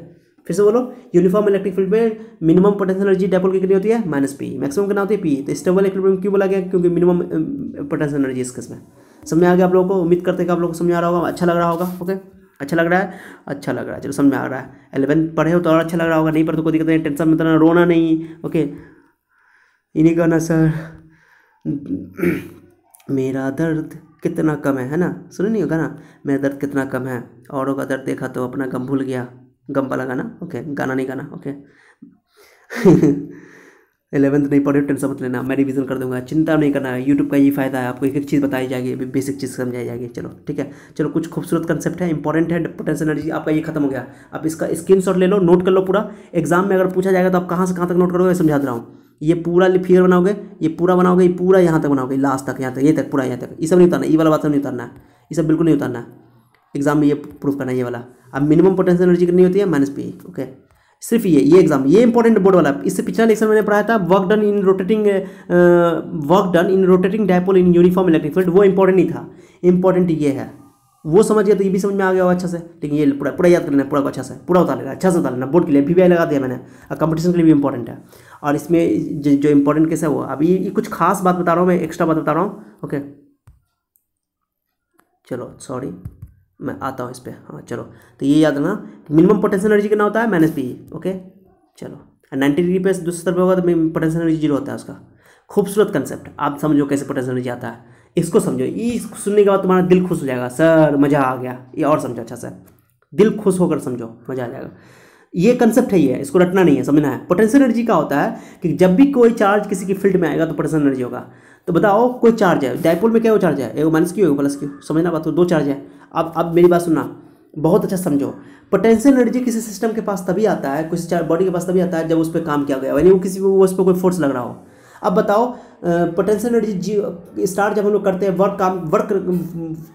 फिर से बोलो, यूनिफॉर्म इलेक्ट्रिक फील्ड में मिनिमम पोटेंशियल एनर्जी डायपोल की कितनी होती है -p, मैक्सिमम कितना होती है p। तो स्टेबल इक्विलिब्रियम क्यों बोला गया, क्योंकि मिनिमम पोटेंशियल एनर्जी इसके इसमें। समझ में आ गया आप लोगों को? उम्मीद करते हैं कि आप लोगों को समझ आ रहा होगा, अच्छा लग रहा होगा। ओके, अच्छा लग रहा है, चलो समझ में आ रहा है। 11 पढ़े हो तो और अच्छा लग रहा होगा, नहीं पढ़े तो कोई दिक्कत नहीं, टेंशन मत लेना, रोना नहीं। ओके, ये नहीं कहना सर मेरा दर्द कितना कम है ना, सुनो नहीं होगा ना, मेरा दर्द कितना कम है, औरों का दर्द देखा तो अपना गम भूल गया, गम वाला गाना। ओके, गाना नहीं गाना। ओके 11th नहीं पढ़े टेंशन मत लेना, मैं रिवीजन कर दूंगा, चिंता नहीं करना है। यूट्यूब का ये फ़ायदा है, आपको एक एक चीज़ बताई जाएगी, बेसिक चीज़ समझाई जाएगी। चलो ठीक है, चलो कुछ खूबसूरत कंसेप्ट है, इंपॉर्टेंट है। पोटेंशियल एनर्जी आपका ये खत्म हो गया, आप इसका स्क्रीनशॉट ले लो, नोट कर लो पूरा। एग्जाम में अगर पूछा जाएगा तो आप कहाँ से कहाँ तक नोट करोगे, समझा रहा हूँ। ये पूरा फिगर बनाओगे, ये पूरा बनाओगे, ये पूरा यहाँ तक बनाओगे, लास्ट तक, यहाँ तक, ये तक पूरा, यहाँ तक। ये सब नहीं उतारना, ये वाला बात नहीं उतारना है, ये सब बिल्कुल नहीं उतारना है। एग्जाम में ये प्रूफ करना है ये वाला। अब मिनिमम पोटेंशियल एनर्जी कितनी होती है -p। ओके, सिर्फ ये एग्जाम, ये इंपॉर्टेंट बोर्ड वाला। इससे पिछला लेक्चर मैंने पढ़ाया था work done in rotating dipole in uniform electric field, वो इंपॉर्टेंट नहीं था, इंपॉर्टेंट ये है। वो समझ गया तो ये भी समझ में आ गया होगा अच्छे से, लेकिन ये पूरा याद कर लेना, पूरा अच्छा से पूरा उतार लेना, अच्छा से उतार लेना। बोर्ड के लिए PVI लगा दिया मैंने, कंपटीशन के लिए भी इंपॉर्टेंट है। और इसमें जो इंपॉर्टेंट कैसे हुआ, अभी ये कुछ खास बात बता रहा हूँ मैं, एक्स्ट्रा बात बता रहा हूँ। ओके चलो, सॉरी मैं आता हूँ इस पर। हाँ चलो, तो ये याद रखना, मिनिमम पोटेंशियल एनर्जी कितना होता है -p। ओके चलो, 90 डिग्री पे दूसरी तरफ होगा तो पोटेंशियल एनर्जी 0 होता है उसका। खूबसूरत कंसेप्ट, आप समझो कैसे पोटेंशियल एनर्जी आता है, इसको समझो। ये सुनने के बाद तुम्हारा दिल खुश हो जाएगा, सर मज़ा आ गया, ये और समझो अच्छा सर, दिल खुश होकर समझो, मज़ा आ जाएगा। ये कंसेप्ट है, ये इसको रटना नहीं है, समझना है। पोटेंशियल एनर्जी का होता है कि जब भी कोई चार्ज किसी की फील्ड में आएगा तो पोटेंशियल एनर्जी होगा। तो बताओ कोई चार्ज है, डायपोल में क्या वो चार्ज है, एगो -q एगो +q, समझना बात हो, दो चार्ज है। अब मेरी बात सुनना, बहुत अच्छा समझो। पोटेंशियल एनर्जी किसी सिस्टम के पास तभी आता है, किसी बॉडी के पास तभी आता है जब उस पर काम किया गया, यानी वो किसी उस पर कोई फोर्स लग रहा हो। अब बताओ पोटेंशियल एनर्जी स्टार्ट जब हम लोग करते हैं वर्क,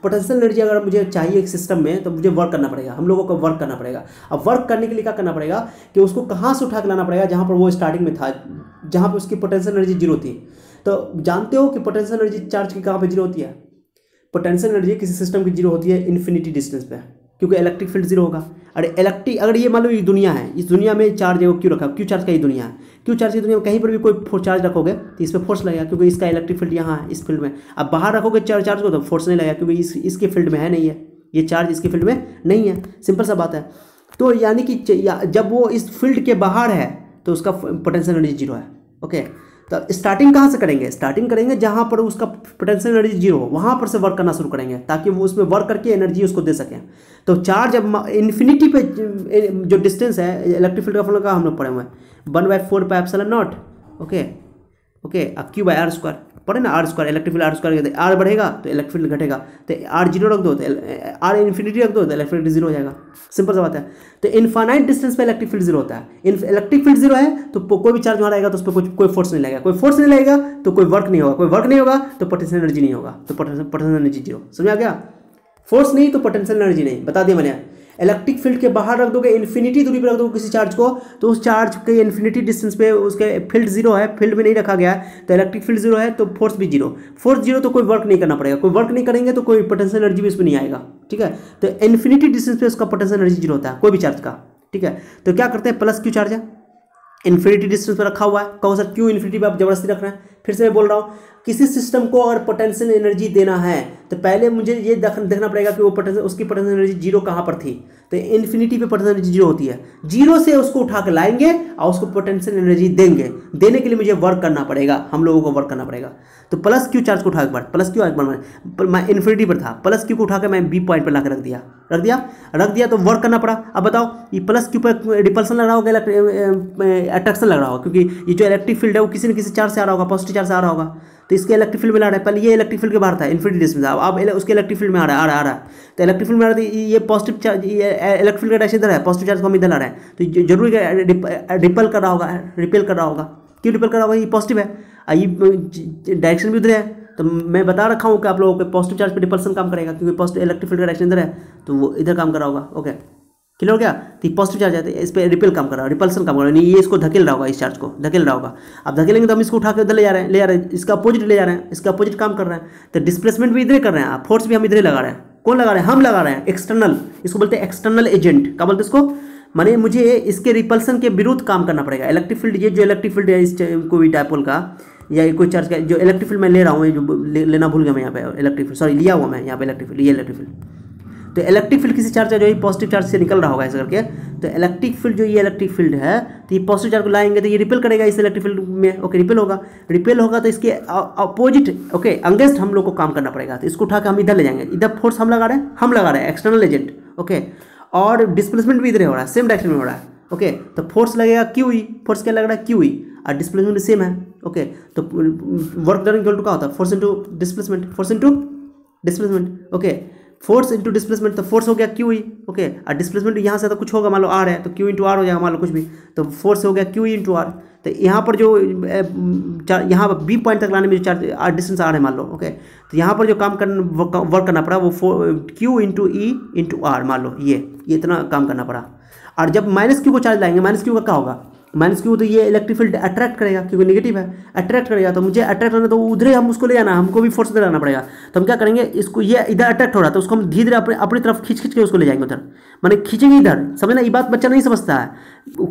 पोटेंशियल एनर्जी अगर मुझे चाहिए एक सिस्टम में तो मुझे वर्क करना पड़ेगा, हम लोगों को वर्क करना पड़ेगा। अब वर्क करने के लिए क्या करना पड़ेगा कि उसको कहाँ से उठा के लाना पड़ेगा जहाँ पर वो स्टार्टिंग में था, जहाँ पर उसकी पोटेंशियल एनर्जी 0 थी। तो जानते हो कि पोटेंशियल एनर्जी चार्ज की कहाँ पर 0 होती है, पोटेंशियल एनर्जी किसी सिस्टम की 0 होती है इन्फिनिटी डिस्टेंस पर, क्योंकि इलेक्ट्रिक फील्ड 0 होगा। अरे अगर ये मान लो ये दुनिया है, इस दुनिया में चार्ज है, क्यों रखा, क्यों चार्ज का ये दुनिया है, क्यों चार्ज की दुनिया में कहीं पर भी कोई चार्ज रखोगे तो इस पर फोर्स लगेगा, क्योंकि इसका इलेक्ट्रिक फील्ड यहाँ है इस फील्ड में। अब बाहर रखोगे चार्ज को तो फोर्स नहीं लगेगा, क्योंकि इसके फील्ड में है नहीं है, ये चार्ज इसके फील्ड में नहीं है, सिंपल सा बात है। तो यानी कि जब वो इस फील्ड के बाहर है तो उसका पोटेंशियल एनर्जी 0 है। ओके, तो स्टार्टिंग कहाँ से करेंगे, स्टार्टिंग करेंगे जहाँ पर उसका पोटेंशियल एनर्जी जीरो हो, वहाँ पर से वर्क करना शुरू करेंगे ताकि वो उसमें वर्क करके एनर्जी उसको दे सकें। तो चार्ज अब इन्फिनिटी पे जो डिस्टेंस है इलेक्ट्रिक फील्ड का फॉर्मूला का हम लोग पढ़े हुए हैं 1/4πε0 ओके ओके q/r², पढ़े ना r square, electric field r square, r बढ़ेगा तो इलेक्ट्रिक फील्ड घटेगा, तो r जीरो रख दो तो r इन्फिनिटी रख दो तो इलेक्ट्रिक फील्ड जीरो हो जाएगा। सिंपल सा बात है। तो इनफाइनाइट डिस्टेंस पे इलेक्ट्रिक फील्ड जीरो होता है, इलेक्ट्रिक फील्ड जीरो है तो कोई भी चार्ज वहाँ रहेगा तो उस पर कोई फोर्स नहीं लगेगा, कोई फोर्स नहीं लगेगा तो कोई वर्क नहीं होगा, कोई वर्क नहीं होगा तो पोटेंशियल एनर्जी नहीं होगा, तो पोटेंशियल एनर्जी जीरो। समझा गया, फोर्स नहीं तो पोटेंशियल एनर्जी नहीं, बता दिया मैंने। इलेक्ट्रिक फील्ड के बाहर रख दोगे, इन्फिनिटी दूरी पर रख दोगे किसी चार्ज को, तो उस चार्ज के इन्फिनिटी डिस्टेंस पे उसके फील्ड जीरो है, फील्ड में नहीं रखा गया है तो इलेक्ट्रिक फील्ड जीरो है तो फोर्स भी जीरो, फोर्स जीरो तो कोई वर्क नहीं करना पड़ेगा, कोई वर्क नहीं करेंगे तो कोई पोटेंशियल एनर्जी भी इसमें नहीं आएगा। ठीक है, तो इन्फिनिटी डिस्टेंस पे उसका पोटेंशियल एनर्जी जीरो होता है कोई भी चार्ज का। ठीक है, तो क्या करते हैं, प्लस क्यू चार्ज है इन्फिनिटी डिस्टेंस पर रखा हुआ है, कहो सर क्यू इन्फिनिटी पे आप जबरदस्ती रख रहे हैं। फिर से मैं बोल रहा हूँ, किसी सिस्टम को अगर पोटेंशियल एनर्जी देना है तो पहले मुझे ये देखना पड़ेगा कि वो पोटेंशियल, उसकी पोटेंशियल एनर्जी जीरो कहाँ पर थी, तो इन्फिनिटी पे पोटेंशियल एनर्जी जीरो होती है, जीरो से उसको उठा के लाएंगे और उसको पोटेंशियल एनर्जी देंगे, देने के लिए मुझे वर्क करना पड़ेगा, हम लोगों को वर्क करना पड़ेगा। तो प्लस क्यू चार्ज को उठा के, प्लस क्यू एक बार मैं इन्फिनिटी पर था, प्लस क्यू को उठा के मैं बी पॉइंट पर ला के रख दिया तो वर्क करना पड़ा। अब बताओ ये प्लस क्यू पर रिपल्सन लग रहा होगा, अट्रैक्शन लग रहा होगा, क्योंकि ये जो इलेक्ट्रिक फील्ड है वो किसी न किसी चार्ज से आ रहा होगा, पॉजिटिव चार्ज से आ रहा होगा, तो इसके इलेक्ट्रिक फील्ड में ला रहा है, पहले ये इलेक्ट्रिक फील्ड के बाहर था इन्फिनिटी डिस्टेंस, अब उसके इलेक्ट्रिक फील्ड में आ रहा है तो इलेक्ट्रिक फील्ड में आ रहा है, ये पॉजिटिव चार्ज, ये इलेक्ट्रिक फील्ड का डायरेक्शन इधर है, पॉजिटिव चार्ज को हम इधर ला रहे हैं, तो जरूरी रिपेल कर रहा होगा क्यों रिपेल कर रहा होगा, ये पॉजिटिव है, ये डायरेक्शन भी उधर है, तो मैं बता रखा हूँ कि आप लोगों के पॉजिटिव चार्ज पर रिपल्सन काम करेगा क्योंकि पॉजिटिव इलेक्ट्रिक फील्ड का डायरेक्शन इधर है तो वो इधर काम कर रहा होगा। ओके क्लियर हो गया, तो पॉजिटिव चार्ज है इस पर रिपेल काम कर रहा है, रिपल्सन काम कर रहा है, नहीं ये इसको धकेल रहा होगा, इस चार्ज को धकेल रहा होगा। अब धकेलेंगे तो हम इसको उठा के उधर ले जा रहे हैं, इसका अपोजिट ले जा रहे हैं, इसका अपोजिट काम कर रहे हैं, तो डिस्प्लेसमेंट भी इधर कर रहे हैं, फोर्स भी हम इधर लगा रहे हैं, कौन लगा रहे हैं, हम लगा रहे हैं, एक्सटर्नल, इसको बोलते हैं एक्सटर्नल एजेंट, क्या बोलते हैं इसको, माने मुझे इसके रिपल्सन के विरुद्ध काम करना पड़ेगा। इलेक्ट्रिक फील्ड, ये जो इलेक्ट्रिक फील्ड है इस कोई डायपोल का या कोई चार्ज का जो इलेक्ट्रिक फील्ड मैं ले रहा हूँ, ये जो लेना भूल गया मैं यहाँ पे इलेक्ट्रिक फील्ड, सॉरी लिया हुआ मैं यहाँ पे इलेक्ट्रिक फील्ड, ये इलेक्ट्रिक फील्ड, तो इलेक्ट्रिक फील्ड किसी चार्ज का जो पॉजिटिव चार्ज से निकल रहा होगा ऐसा करके, तो इलेक्ट्रिक फील्ड जो ये इलेक्ट्रिक फील्ड है तो ये पॉजिटिव चार्ज को लाएंगे तो ये रिपेल करेगा इस इलेक्ट्रिक फील्ड में। ओके रिपेल होगा तो इसके अपोजिट, ओके अगेंस्ट हम लोग को काम करना पड़ेगा, तो इसको उठा के हम इधर ले जाएंगे, इधर फोर्स हम लगा रहे हैं एक्सटर्नल एजेंट। ओके और डिस्प्लेसमेंट भी इधर हो रहा है, सेम डायरेक्शन में हो रहा है। ओके तो फोर्स लगेगा क्यू ई, फोर्स क्या लग रहा है क्यू ई, और डिस्प्लेसमेंट सेम है। ओके तो वर्क डन इक्वल टू क्या होता है, force into displacement. Okay force into displacement, तो फोर्स हो गया क्यू ई। ओके और डिस्प्लेसमेंट यहाँ से तो कुछ होगा, मान लो आर है तो क्यू इंटू आर हो जाएगा, मान लो कुछ भी, तो फोर्स हो गया क्यू ई इंटू आर। तो यहाँ पर जो यहाँ पर बी पॉइंट तक लाने में जो चार्ज आर डिस्टेंस आर है मान लो, ओके तो यहाँ पर जो काम करना वर्क करना पड़ा वो Q into E into R, मान लो ये इतना काम करना पड़ा। और जब माइनस क्यू को चार्ज लाएंगे, माइनस क्यू का क्या होगा, माइनस क्यू तो ये इलेक्ट्रिक फील्ड अट्रैक्ट करेगा क्योंकि नेगेटिव है, अट्रैक्ट करेगा तो मुझे अट्रैक्ट करना, तो उधर ही हम उसको ले जाना, हमको भी फोर्स उधर लाना पड़ेगा। तो हम क्या करेंगे, इसको ये इधर अट्रैक्ट हो रहा है तो उसको हम धीरे धीरे अपनी तरफ खींच के उसको ले जाएंगे उधर, माने खींचेंगे इधर, समझना ये बात बच्चा नहीं समझता है,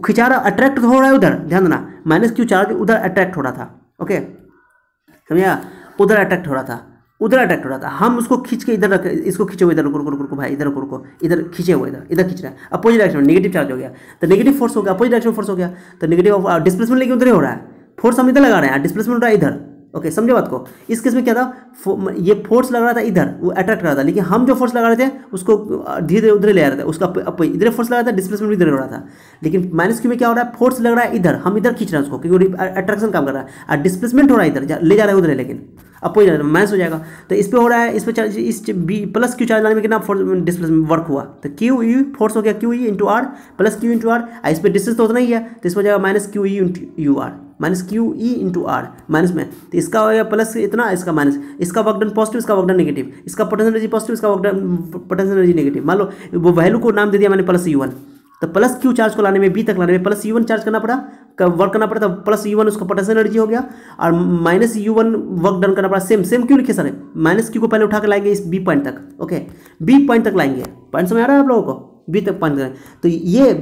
खिंचा रहा अट्रैक्ट हो रहा है उधर, ध्यान देना, माइनस क्यू चार्ज उधर अट्रैक्ट हो रहा था, ओके समझा, उधर अट्रैक्ट हो रहा था, उधर अट्रैक्ट हो रहा था, हम उसको खींच के इधर रख, इसको खींचे हुए इधर, रुको भाई इधर रुको, इधर खींचे हुए इधर खींच रहा है, अपोजिट डायरेक्शन में नेगेटिव चार्ज हो गया तो नेगेटिव फोर्स हो गया, अपोजिट डायरेक्शन फोर्स हो गया तो नेगेटिव, डिस्प्लेसमेंट लेकिन उधर ही हो रहा है, फोर्स हम इधर लगा रहे हैं, डिस्प्लेसमेंट हो रहा है इधर। ओके समझे बात को, इस केस में क्या था, ये फोर्स लग रहा था इधर, वो अट्रैक्ट कर रहा था, लेकिन हम जो फोर्स लगा रहे थे उसको धीरे धीरे उधर ले आ रहे थे, उसका इधर फोर्स लग रहा था, डिस्प्लेसमेंट भी इधर हो रहा था, लेकिन माइनस क्यू में क्या हो रहा है, फोर्स लग रहा है इधर, हम इधर खींच रहे हैं उसको क्योंकि अट्रैक्शन काम कर रहा है, और डिस्प्लेसमेंट हो रहा है इधर ले जा रहे हैं उधर, लेकिन अपोजिट माइनस हो जाएगा तो इस पर हो रहा है, इस पर चार्ज इस बी प्लस क्यू चार्ज लाने में कितना फोर्स डिस्प्लेसमेंट वर्क हुआ, तो क्यू यू फोर्स हो गया Q E into R plus Q into R, इस पर डिस्टेंस तो उतना ही है तो इस पर जाएगा minus Q E into U R, minus Q E into R minus में, तो इसका हो गया प्लस इतना, इसका माइनस, इसका वर्क डन पॉजिटिव, इसका वर्क डन नेगेटिव, इसका पोटेंशियल एनर्जी पॉजिटिव, इसका work done potential energy negative, मान लो वो वैल्यू को नाम दे दिया मैंने प्लस यू वन, तो प्लस क्यू चार्ज को लाने में बी तक लाने में प्लस यू वन चार्ज करना पड़ा, वर्क करना पड़ा, तो प्लस यू वन उसका पोटेंशियल एनर्जी हो गया, और minus U one work done करना पड़ा, सेम क्यों लिखे सर, माइनस क्यू को पहले उठा के लाएंगे इस बी पॉइंट तक, ओके बी पॉइंट तक लाएंगे, पॉइंट समझ आ रहा है आप लोगों को, बी तक पॉइंट करें, तो ये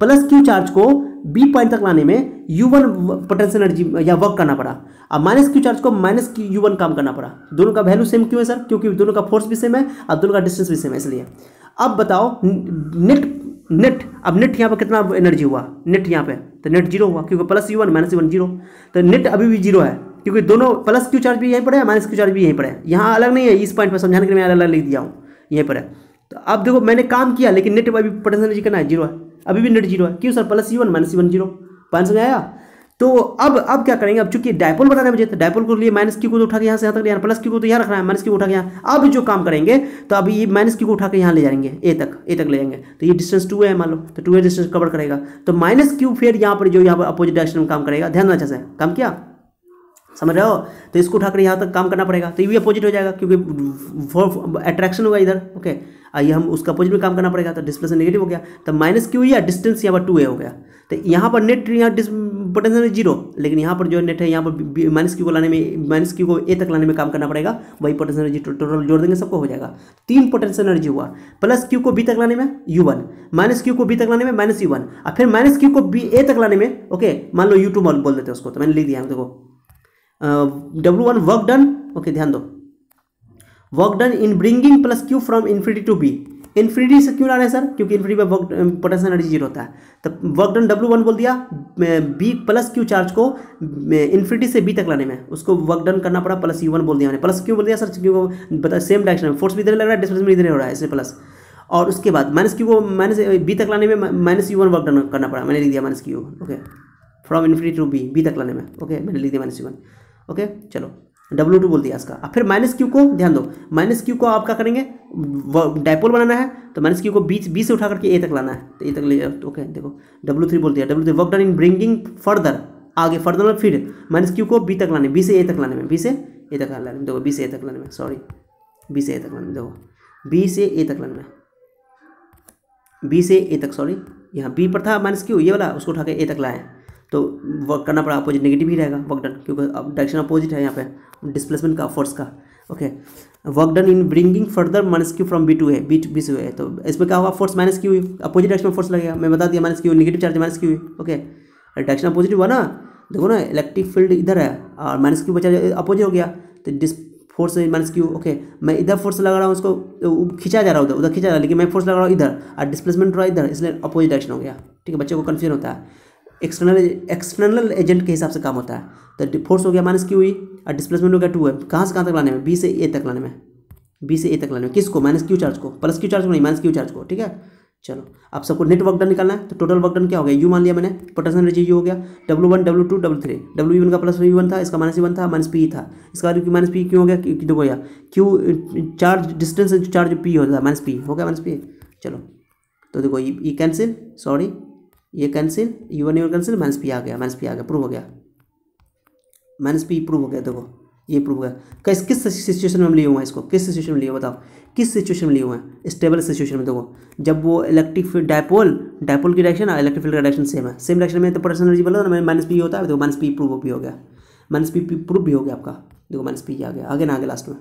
प्लस क्यू चार्ज को बी पॉइंट तक लाने में यू वन पोटेंशियल एनर्जी या वर्क करना पड़ा, और माइनस क्यू चार्ज को माइनस क्यू यू वन काम करना पड़ा, दोनों का वैल्यू सेम क्यों है सर, क्योंकि दोनों का फोर्स भी सेम है और दोनों का डिस्टेंस भी सेम है इसलिए। अब बताओ नेट नेट, अब नेट यहाँ पर कितना एनर्जी हुआ, नेट यहाँ पे तो नेट जीरो हुआ क्योंकि plus U one minus U one zero, तो नेट अभी भी जीरो है क्योंकि दोनों प्लस क्यू चार्ज भी यहीं पर है, माइनस क्यू चार्ज भी यहीं पर है, यहाँ अलग नहीं है। इस पॉइंट पर समझाने के लिए मैं अलग अलग लिख दिया हूँ, यहीं पर है। तो अब देखो मैंने काम किया लेकिन नेट अभी पोटेंशियल एनर्जी कितना है, जीरो है, अभी भी नेट जीरो है। क्यों sir, plus U one minus U one zero, point समझ आया। तो अब क्या करेंगे, अब चूंकि डायपोल बताना है मुझे, तो डायपोल को लिए माइनस क्यू को तो उठा के यहाँ से यहाँ तक, यहाँ प्लस क्यू को तो यहाँ रखना है, माइनस क्यू को उठा के यहाँ। अब जो काम करेंगे तो अब ये माइनस क्यू को उठा के यहाँ ले जाएंगे ए तक ले जाएंगे, तो ये डिस्टेंस 2a है मान लो, तो 2a डिस्टेंस कवर करेगा। तो माइनस क्यू फिर यहाँ पर जो यहाँ पर अपोजिट डायरेक्शन में काम करेगा, ध्यान अच्छे से काम किया, समझ रहे हो, तो इसको उठाकर यहाँ तक काम करना पड़ेगा, तो ये भी अपोजिट हो जाएगा क्योंकि अट्रैक्शन होगा इधर, ओके, ये हम उसका अपोजिट में काम करना पड़ेगा, तो डिस्प्लेसमेंट नेगेटिव हो गया। तो माइनस क्यू या डिस्टेंस यहाँ पर 2a हो गया, तो यहाँ पर नेट यहाँ पोटेंशियल जीरो, लेकिन यहाँ पर जो नेट है यहाँ पर माइनस क्यू को लाने में, माइनस क्यू को ए तक लाने में काम करना पड़ेगा, वही पोटेंशियल एनर्जी टोटल जोड़ देंगे, सबको हो जाएगा। तीन पोटेंशियल एनर्जी हुआ, प्लस क्यू को बी तक लाने में u1, माइनस क्यू को बी तक लाने में माइनस u1, और फिर माइनस क्यू को बी ए तक लाने में, ओके मान लो u2 बोल देते हैं उसको, तो मैंने लिख दिया देखो W1 वर्क डन, ओके ध्यान दो, work done in bringing plus Q from infinity to B, infinity से क्यों ला रहे हैं सर, क्योंकि इन्फिनिटी में वर्क पोटेंशियल एनर्जी जीरो होता है, तो वर्क डन W1 बोल दिया, बी प्लस क्यू चार्ज को इन्फिनिटी से बी तक लाने में उसको वर्क डन करना पड़ा, प्लस U1 बोल दिया मैंने, प्लस क्यू बोल दिया सर क्योंकि बता सेम डायरेक्शन में फोर्स भी इधर लग रहा है, डिस्प्लेसमेंट इधर हो रहा है इसमें प्लस, और उसके बाद माइनस क्यू को माइनस बी तक लाने में माइनस U1 वर्क डन करना पड़ा, मैंने लिख दिया minus Q, okay from infinity to B तक लाने में, ओके मैंने लिख दिया माइनस U1, ओके चलो W2 बोल दिया इसका। अब फिर माइनस क्यू को ध्यान दो, माइनस क्यू को आप क्या करेंगे, डायपोल बनाना है, तो माइनस क्यू को बी से उठा करके ए तक लाना है, तो ए तक ले जाओ, तो ओके देखो W3 बोल दिया, W3 work done in bringing further, आगे फर्दर में फिर माइनस क्यू को बी तक लाने, बी से ए तक लाने में सॉरी, यहाँ बी पर था माइनस क्यू ये वाला, उसको उठा के ए तक लाएँ, तो वर्क करना पड़ा, अपोजिट नेगेटिव ही रहेगा वर्क डन क्योंकि अब डायरेक्शन अपोजिट है यहाँ पे डिस्प्लेसमेंट का, फोर्स का, okay. Work done in bringing further minus Q from B to A, तो इसमें क्या होगा, force minus Q, opposite direction में फोर्स लगेगा, मैं बता दिया minus Q, negative charge minus Q, okay direction opposite हुआ ना, देखो ना इलेक्ट्रिक फील्ड इधर है और माइनस क्यू बचा अपोजिट हो गया, तो फोर्स माइनस क्यू, ओके मैं इधर फोर्स लगा रहा हूँ उसको, खींचा जा रहा है उधर खींचा जा रहा है, लेकिन मैं फोर्स लगा रहा हूँ इधर और डिस्प्लेसमेंट हो रहा है इधर, इसलिए अपोजिट डायरेक्शन हो गया, ठीक है, बच्चों को कन्फ्यूजन होता है, एक्सटर्नल एजेंट के हिसाब से काम होता है। तो फोर्स हो गया माइनस क्यू ई और डिस्प्लेसमेंट हो गया 2a, कहाँ से कहाँ तक लाने में, बी से ए तक लाने में किसको, माइनस क्यू चार्ज को, प्लस क्यू चार्ज को नहीं, माइनस क्यू चार्ज को, ठीक है। चलो आप सबको नेट वर्क डन निकालना है, तो टोटल वर्क डन क्या हो गया, यू मान लिया मैंने, पोटेंशियल एनर्जी यू हो गया, W1 W2 W3, W1 का प्लस U1 था, इसका माइनस U1 था, माइनस पी था, इसका माइनस पी क्यों हो गया, देखो यार Q charge distance charge P होता है, माइनस पी हो गया, माइनस पी, चलो तो देखो ये कैंसिल, सॉरी ये cancel, U1 cancel, minus P आ गया, प्रूव हो गया, माइनस पी प्रूव हो गया, देखो ये प्रूव हो गया। किस सिचुएशन में हम लिए हुए हैं इसको, किस सिचुएशन में लिए हुए बताओ, किस सिचुएशन में लिए हुए हैं, स्टेबल सिचुएशन में, देखो जब वो इलेक्ट्रिक फील्ड डायपोल की डायरेक्शन और इलेक्ट्रिक फील्ड का डायरेक्शन सेम है, सेम डायरेक्शन में, तो पोटेंशियल एनर्जी बोला ना माइनस पी होता है, देखो माइनस पी प्रूव भी हो गया, माइनस पी प्रूव भी हो गया आपका, देखो माइनस पी आ गया, आगे ना आगे लास्ट में,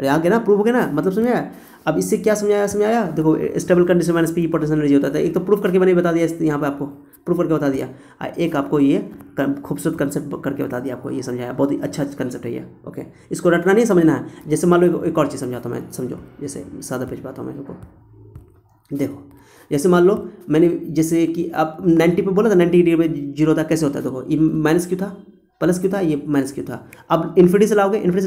अरे आगे ना प्रूफ हो गया ना, मतलब समझाया। अब इससे क्या समझाया, देखो stable condition minus P potential energy होता था, एक तो प्रूफ करके मैंने बता दिया यहाँ पे, आपको प्रूफ करके बता दिया, एक आपको ये खूबसूरत कंसेप्ट करके बता दिया, आपको ये समझाया, बहुत ही अच्छा कंसेप्ट है ये, ओके इसको रटना नहीं, समझना है। जैसे मान लो एक और चीज़ समझाता हूँ मैं, समझो जैसे सादा पेज पाता हूँ मैं उनको, देखो जैसे मान लो मैंने जैसे कि आप 90 पे बोला था, 90 डिग्री पे जीरो था, कैसे होता है, देखो ये माइनस क्यू था, प्लस क्यू था, ये माइनस क्यू था, अब इन्फिनिटी से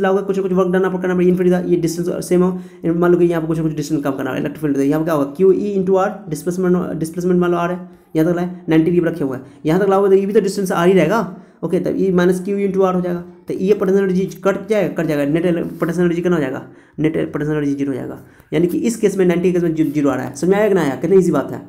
लाओगे कुछ वर्क डन आपको करना पड़ेगा, इन्फिनिटी था, ये डिस्टेंस सेम हो, मान लो कि यहाँ पर कुछ डिस्टेंस कम करना है, इलेक्ट्रिक फील्ड यहाँ पर क्या होगा, Q E into R, displacement मान लो आर है, यहाँ तक लाए 90 डिग्री रखे हुआ है, यहाँ तक लाओगे तो ये भी तो डिस्टेंस आर ही रहेगा, ओके तब E minus Q into R हो जाएगा, तो ये पोटेंशियल एनर्जी कट जाएगा, नेट पोटेंशियल एनर्जी कितना हो जाएगा, नेट पोटेंशियल एनर्जी जीरो हो जाएगा, यानी कि इस केस में 90 केस में जीरो आ रहा है, समझ आया कि ना आया, कितनी ईजी बात है,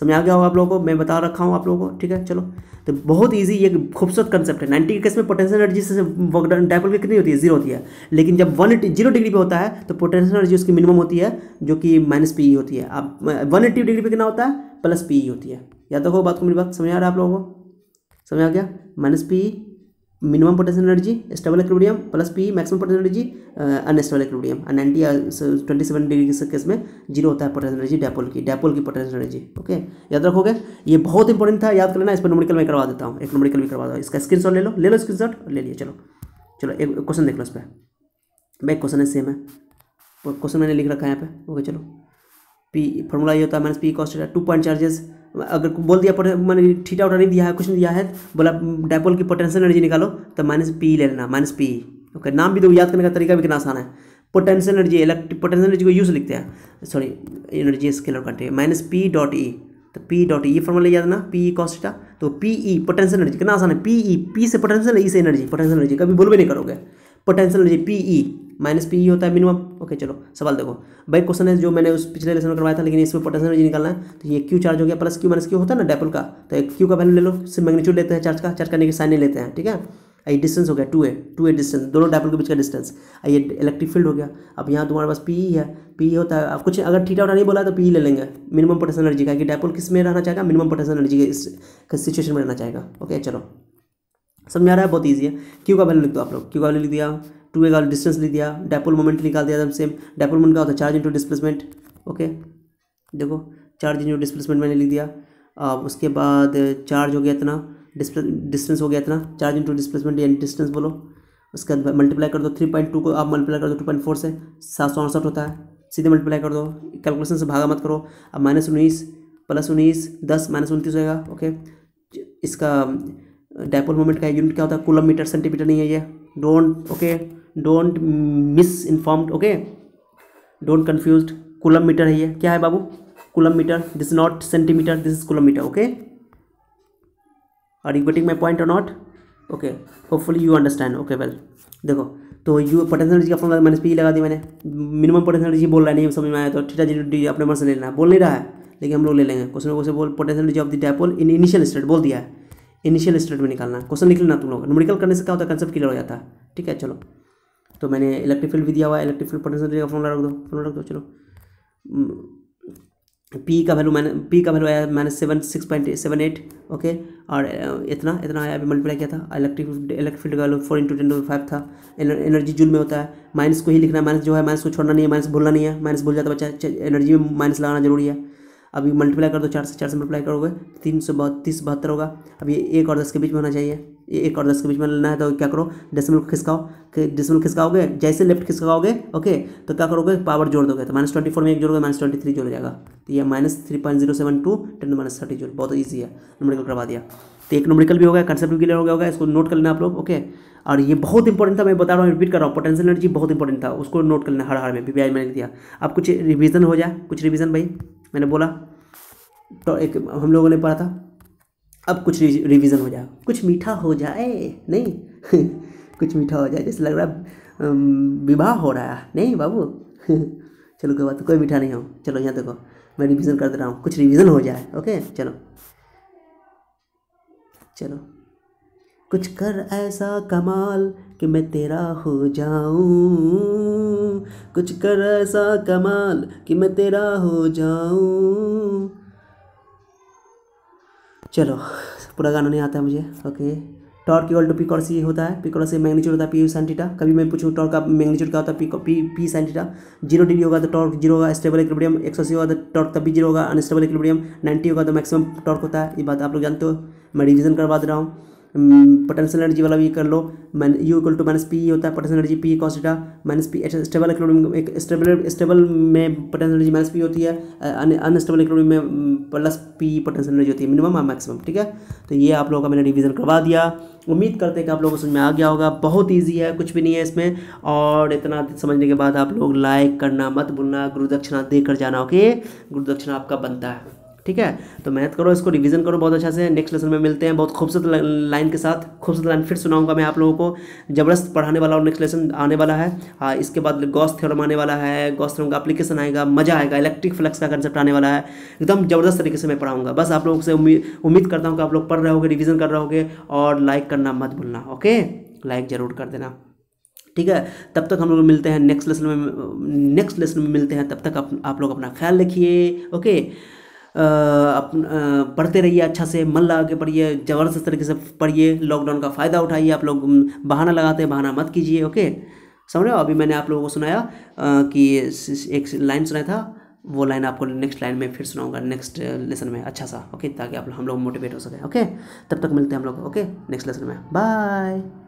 समझ आ गया होगा आप लोगों को, मैं बता रखा हूँ आप लोगों को, ठीक है। चलो तो बहुत इजी ये खूबसूरत कंसेप्ट है, 90 के केस में पोटेंशियल एनर्जी से वर्कडन डायपोल की कितनी होती है, जीरो होती है, लेकिन जब 180 डिग्री पे होता है तो पोटेंशियल एनर्जी उसकी मिनिमम होती है जो कि माइनस पी होती है, आप 180 डिग्री पे कितना होता है, प्लस पी होती है, याद रखो बात को, मेरी बात समझ आ रहा है आप लोगों को, समझ आ गया, minus P minimum potential energy stable equilibrium, plus P maximum potential energy unstable equilibrium, और 90 या 27 डिग्री के केस में जीरो होता है पोटेंशियल एनर्जी डायपोल की पोटेंशियल एनर्जी, ओके याद रखोगे, ये बहुत इंपॉर्टेंट था, याद कर लेना, इस पर न्यूमेरिकल मैं करवा देता हूँ, एक न्यूमेरिकल भी करवा दो, इसका स्क्रीनशॉट ले लो स्क्रीनशॉट ले लिए, चलो एक क्वेश्चन देख लो, इस पर क्वेश्चन है सेम है, क्वेश्चन मैंने लिख रखा है यहाँ पे, ओके चलो पी फॉर्मूला ये होता है minus P cos theta, two point charges. अगर बोल दिया मैंने थीटा उठा नहीं दिया है, कुछ नहीं दिया है, बोला डायपोल की पोटेंशियल एनर्जी निकालो तो माइनस पी ले लेना, माइनस पी। ओके, नाम भी दो, याद करने का तरीका भी कितना आसान है। Potential energy, electric potential energy को यूज लिखते हैं, सॉरी एनर्जी स्केलर करते हैं, माइनस पी डॉट ई। तो पी डॉट ई ये फॉर्मूला याद ना, पी ई कॉस थीटा। तो पी ई पोटेंशियल एनर्जी कितना आसान है, पी ई, पी से पोटेंशियल, ई से एनर्जी, पोटेंशियल एनर्जी कभी भूल भी नहीं करोगे। Potential energy P E minus P E होता है मिनिमम। ओके चलो सवाल देखो भाई, क्वेश्चन है जो मैंने उस पिछले लेसन में करवाया था, लेकिन इसमें पोटेंशियल एनर्जी निकालना है। तो ये क्यू चार्ज हो गया प्लस क्यू माइनस क्यू होता है ना डायपोल का, तो एक क्यू का वैल्यू ले लो, सिर्फ मैग्नीट्यूड लेते हैं चार्ज का, चार्ज करने के साइन लेते हैं, ठीक है। ये डिस्टेंस हो गया 2a डिस्टेंस, दोनों डायपोल के बीच का डिस्टेंस। ये इलेक्ट्रिक फील्ड हो गया। अब यहाँ तुम्हारे पास पी है, पी होता है, अब कुछ अगर थीटा उठा नहीं बोला तो पी ले लेंगे, मिनिमम पोटेंशियल एनर्जी का, कि डायपोल किस में रहना चाहेगा, मिनिमम पोटेंशियल एनर्जी के इस सिचुएशन में रहना चाहेगा। ओके चलो समझा रहा है, बहुत ईजी है। क्यू का वैल्यू लिख दो आप लोग, क्यू का वैल्यू लिख दिया, 2a का डिस्टेंस लिख दिया, डायपोल मोमेंट निकाल दिया एकदम सेम। डायपोल मोमेंट का होता है चार्ज इंटू डिस्प्लेसमेंट। ओके देखो चार्ज इंटू डिस्प्लेसमेंट मैंने लिख दिया, अब उसके बाद चार्ज हो गया इतना, डिस्टेंस हो गया इतना, चार्ज इंटू डिस्प्लेसमेंट यानी डिस्टेंस बोलो, उसका मल्टीप्लाई कर दो 3.2 को, आप मल्टीप्लाई कर दो 2.4 से, 768 होता है, सीधे मल्टीप्लाई कर दो, कैलकुलेशन से भागा मत करो। अब -19 +19 10 -29 होगा। ओके इसका डायपोल मोमेंट का यूनिट क्या होता है, कूलम मीटर, सेंटीमीटर नहीं है ये, don't, okay don't miss informed, okay don't confuse, coulomb metre है ये, क्या है बाबू, coulomb metre, this not centimetre, this is coulomb metre. Okay are you getting my point और not, okay hopefully you understand. Okay well देखो तो U potential energy का formula मैंने पी लगा दी मैंने, मिनिमम पोटेंशियल एनर्जी बोल रहा है, नहीं समझ में आया तो थीटा डी अपने मन से ले लेना है, बोल नहीं रहा है लेकिन हम लोग ले लेंगे। क्वेश्चन को से बोल potential energy of the dipole in initial state बोल दिया है, इनिशियल स्टेट में निकालना है। क्वेश्चन निकलना तुम लोग, न्यूमेरिकल करने से क्या होता है कंसेप्ट क्लियर हो जाता है, ठीक है। चलो तो मैंने इलेक्ट्रिक फील्ड भी दिया हुआ है, इलेक्ट्रिक फील्ड पोटेंशियल एनर्जी का फॉर्मूला रख दो, चलो पी का वैल्यू मैंने, पी का वैल्यू आया -76.78। ओके और इतना इतना आया, अभी मल्टीप्लाई किया था। इलेक्ट्रिक फील्ड का वैल्यू 4 × 10⁵ था, एनर्जी जूल में होता है। माइनस को ही लिखना है, माइनस जो है माइनस को छोड़ना नहीं है, माइनस भूलना नहीं है, माइनस भूल जाता बच्चा, एनर्जी में माइनस लगाना जरूरी है। अभी मल्टीप्लाई कर दो 4 से मल्टीप्लाई करोगे 372 होगा। अभी 1 और 10 के बीच में होना चाहिए, ये 1 और 10 के बीच में लेना है तो क्या करो, डेसिमल को खिसकाओ, डेसिमल खिसकाओगे जैसे लेफ्ट खिसकाओगे, ओके तो क्या करोगे पावर जोड़ दोगे, तो -24 में 1 जोड़ोगे -23 जोड़ जाएगा, तो ये -3.072 × 10⁻30 जोड़, बहुत ईजी है, न्यूमेरिकल करवा दिया। तो एक न्यूमेरिकल भी होगा, कंसेप्ट भी क्लियर हो गया होगा, इसको नोट कर लेना आप लोग। ओके और ये बहुत इंपॉर्टेंट था, मैं बता रहा हूँ, रिपीट कर रहा हूँ, पोटेंशियल एनर्जी बहुत इंपॉर्टेंट था, उसको नोट कर लेना हर हाल में, बीबीआई मैंने दिया। अब कुछ रिविजन हो जाए, कुछ रिविजन भाई मैंने बोला तो एक हम लोगों ने पढ़ा था, अब कुछ रिवीजन हो जाए, कुछ मीठा हो जाए, नहीं कुछ मीठा हो जाए, जैसे लग रहा है विवाह हो रहा है, नहीं बाबू चलो कोई बात तो कोई मीठा नहीं हो। चलो यहाँ देखो मैं रिवीजन कर दे रहा हूँ, कुछ रिवीजन हो जाए। ओके चलो चलो कुछ कर ऐसा कमाल कि मैं तेरा हो जाऊं, कुछ कर ऐसा कमाल कि मैं तेरा हो जाऊं। चलो पूरा गाना नहीं आता है मुझे। Okay torque equal to P cos C होता है, पी कॉस सी मैग्नीट्यूड होता है पी साइन थीटा। कभी मैं पूछूं टॉर्क का मैग्नीट्यूड क्या होता है, पी साइन थीटा। 0 डिग्री होगा तो टॉर्क 0 होगा, स्टेबल इक्विलिब्रियम 180 होगा तो टॉर्क तब भी 0 होगा, अनस्टेबल इक्विलिब्रियम 90 होगा तो मैक्सिमम टॉर्क होता है। ये बात आप लोग जानते हो, मैं रिविजन करवा दे रहा हूँ। पोटेंशियल एनर्जी वाला भी कर लो, man U equal to minus P होता है, potential energy P cos theta minus P. Stable equilibrium एक स्टेबल में पोटेंशियल एनर्जी माइनस पी होती है, अनस्टेबल इक्विलिब्रियम में प्लस पी पोटेंशियल एनर्जी होती है, मिनिमम और मैक्सिमम, ठीक है। तो ये आप लोगों का मैंने रिवीजन करवा दिया, उम्मीद करते हैं कि आप लोगों को समझ में आ गया होगा। बहुत ईजी है, कुछ भी नहीं है इसमें। और इतना समझने के बाद आप लोग लाइक करना मत भूलना, गुरुदक्षिणा देकर जाना, ओके गुरुदक्षिणा आपका बनता है, ठीक है। तो मेहनत करो, इसको रिवीजन करो बहुत अच्छा से, नेक्स्ट लेसन में मिलते हैं बहुत खूबसूरत लाइन के साथ। खूबसूरत लाइन फिर सुनाऊंगा मैं आप लोगों को, जबरदस्त पढ़ाने वाला हूँ। नेक्स्ट लेसन आने वाला है, इसके बाद गॉस थ्योरम आने वाला है, गॉस थ्योरम का एप्लीकेशन आएगा, मजा आएगा, इलेक्ट्रिक फ्लक्स का कंसेप्ट आने वाला है, एकदम जबरदस्त तरीके से मैं पढ़ाऊंगा। बस आप लोगों से उम्मीद करता हूँ कि आप लोग पढ़ रहे होगे, रिविजन कर रहे होगे, और लाइक करना मत भूलना, ओके लाइक जरूर कर देना, ठीक है। तब तक हम लोग मिलते हैं नेक्स्ट लेसन में मिलते हैं। तब तक आप लोग अपना ख्याल रखिए, ओके पढ़ते रहिए, अच्छा से मन लगा के पढ़िए, जबरदस्त तरीके से पढ़िए, लॉकडाउन का फ़ायदा उठाइए। आप लोग बहाना लगाते हैं, बहाना मत कीजिए, ओके समझ रहे हो। अभी मैंने आप लोगों को सुनाया कि एक लाइन सुनाया था, वो लाइन आपको नेक्स्ट लाइन में फिर सुनाऊंगा नेक्स्ट लेसन में अच्छा सा, ओके ताकि हम लोग मोटिवेट हो सकें, ओके तब तक मिलते हैं हम लोग, ओके नेक्स्ट लेसन में, बाय।